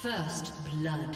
First blood.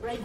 Red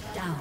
Shut down.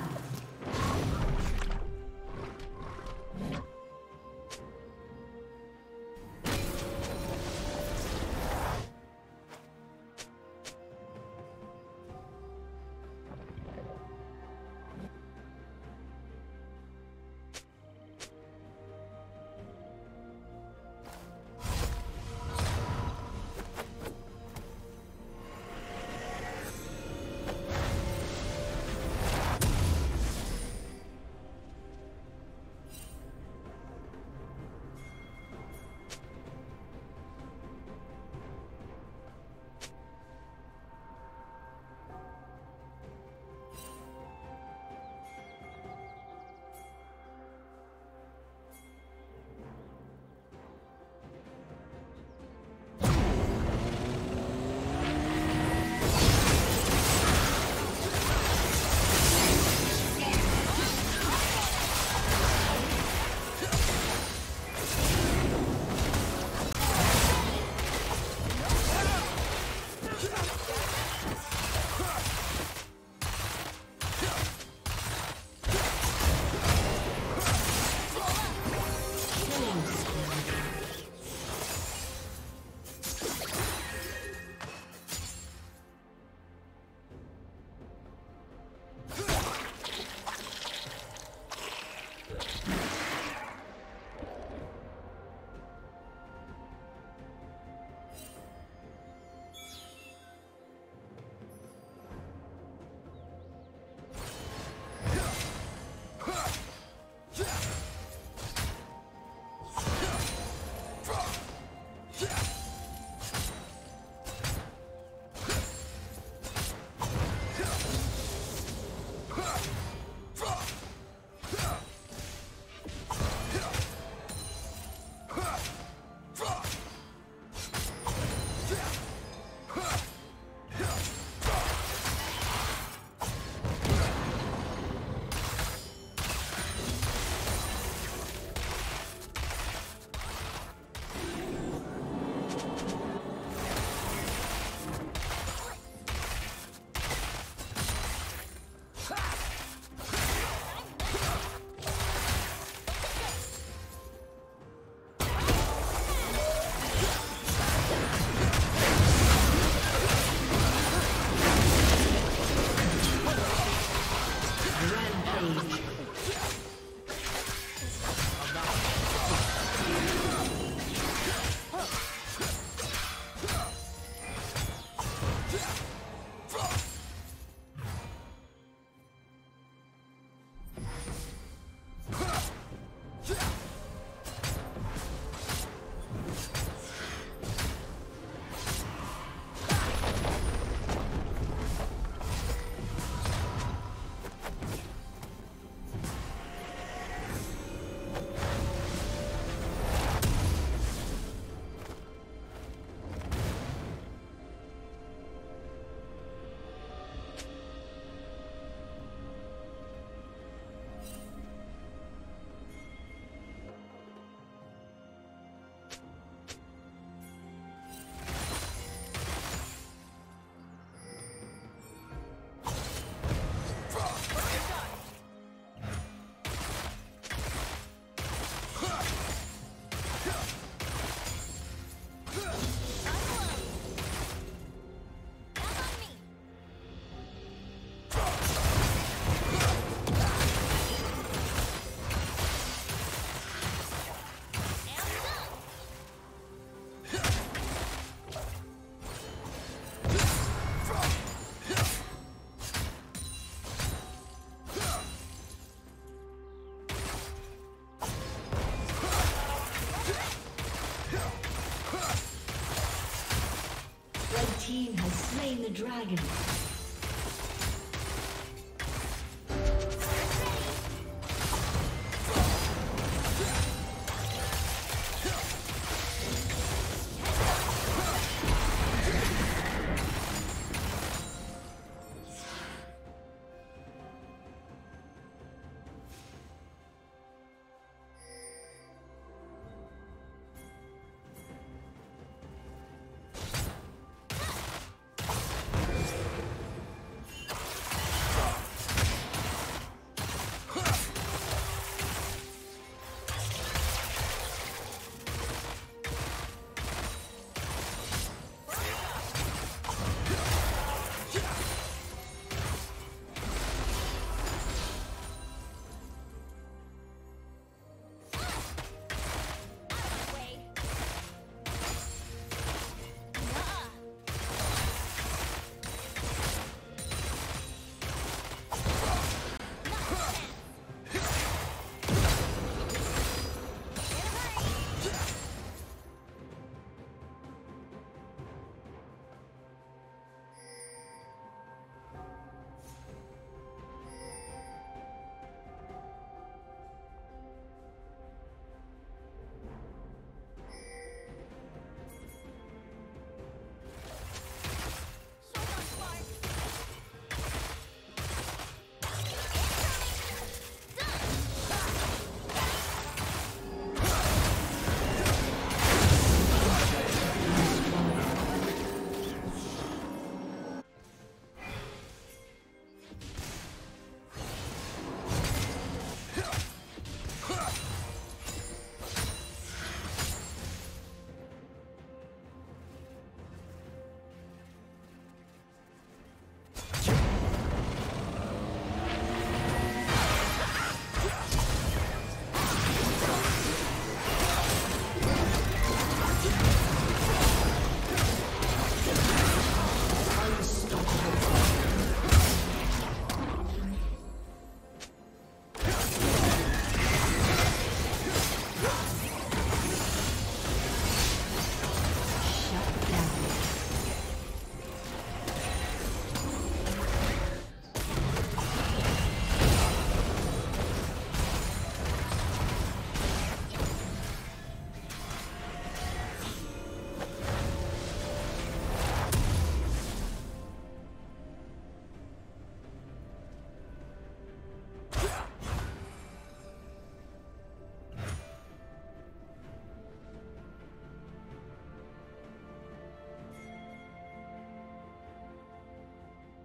The dragon.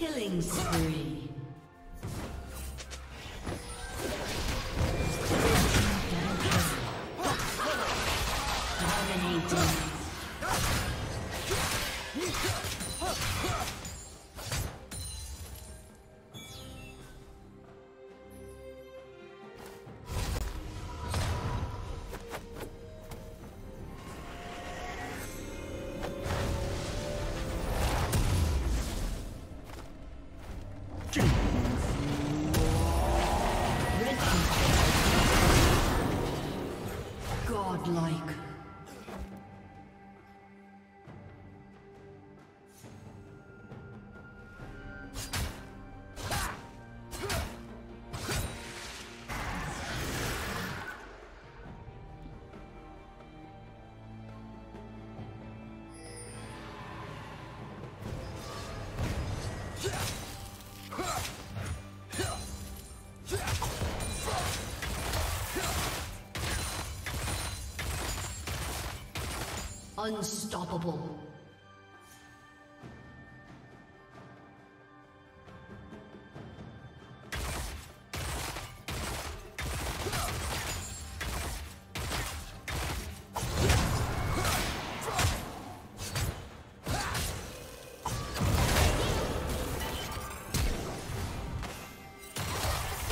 Killing spree. Unstoppable. Red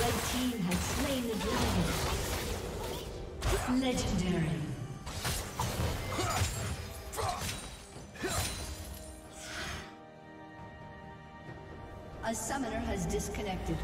team has slain the dragon. Legendary. A summoner has disconnected.